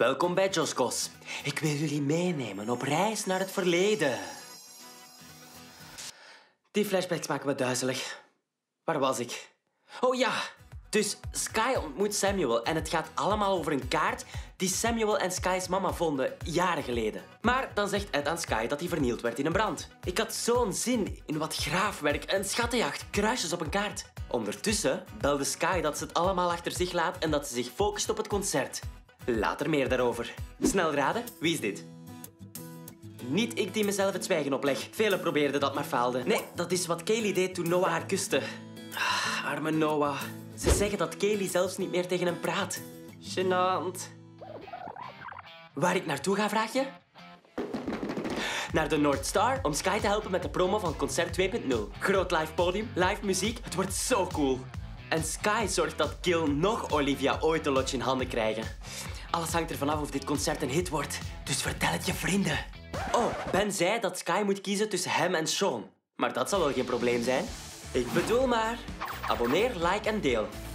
Welkom bij Josh Gosh. Ik wil jullie meenemen op reis naar het verleden. Die flashbacks maken me duizelig. Waar was ik? Oh ja! Dus Skye ontmoet Samuel en het gaat allemaal over een kaart die Samuel en Skye's mama vonden jaren geleden. Maar dan zegt Ed aan Skye dat hij vernield werd in een brand. Ik had zo'n zin in wat graafwerk en schattenjacht, kruisjes op een kaart. Ondertussen belde Skye dat ze het allemaal achter zich laat en dat ze zich focust op het concert. Later meer daarover. Snel raden, wie is dit? Niet ik die mezelf het zwijgen opleg. Velen probeerden dat maar faalden. Nee, dat is wat Kaylee deed toen Noah haar kuste. Ah, arme Noah. Ze zeggen dat Kaylee zelfs niet meer tegen hem praat. Gênant. Waar ik naartoe ga, vraag je? Naar de North Star om Skye te helpen met de promo van Concert 2.0. Groot live podium, live muziek. Het wordt zo cool. En Skye zorgt dat Gil nog Olivia ooit een lotje in handen krijgen. Alles hangt ervan af of dit concert een hit wordt. Dus vertel het je vrienden. Oh, Ben zei dat Skye moet kiezen tussen hem en Sean. Maar dat zal wel geen probleem zijn. Ik bedoel maar... Abonneer, like en deel.